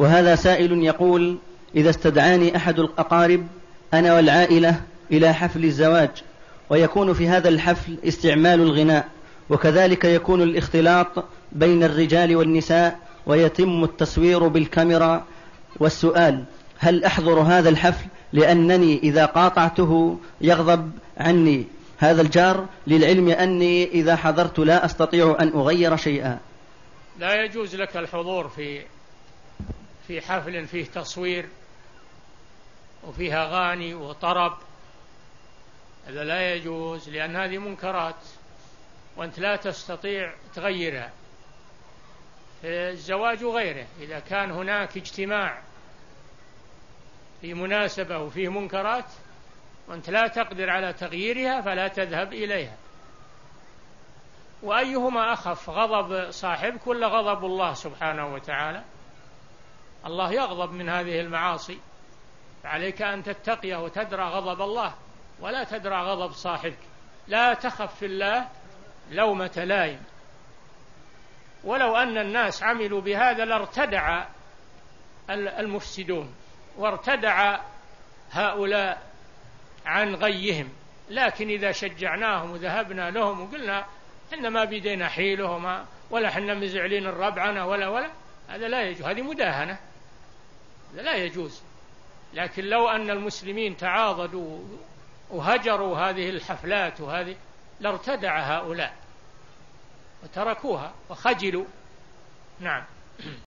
وهذا سائل يقول: إذا استدعاني أحد الأقارب أنا والعائلة إلى حفل الزواج، ويكون في هذا الحفل استعمال الغناء، وكذلك يكون الاختلاط بين الرجال والنساء، ويتم التصوير بالكاميرا، والسؤال: هل أحضر هذا الحفل لأنني إذا قاطعته يغضب عني هذا الجار، للعلم أني إذا حضرت لا أستطيع أن أغير شيئا؟ لا يجوز لك الحضور في حفل فيه تصوير وفيها أغاني وطرب، هذا لا يجوز، لأن هذه منكرات وأنت لا تستطيع تغيرها. الزواج وغيره، إذا كان هناك اجتماع في مناسبة وفيه منكرات وأنت لا تقدر على تغييرها فلا تذهب إليها. وأيهما أخف، غضب صاحبك ولا غضب الله سبحانه وتعالى؟ الله يغضب من هذه المعاصي، فعليك أن تتقيه وتدرى غضب الله ولا تدرى غضب صاحبك. لا تخف في الله لومة لائم. ولو أن الناس عملوا بهذا لارتدع المفسدون وارتدع هؤلاء عن غيهم، لكن إذا شجعناهم وذهبنا لهم وقلنا إحنا ما بيدينا حيلهم ولا إحنا مزعلين الربعنا ولا هذا لا يجوز، هذه مداهنة، هذا لا يجوز. لكن لو أن المسلمين تعاضدوا وهجروا هذه الحفلات وهذه لارتدع هؤلاء وتركوها وخجلوا. نعم.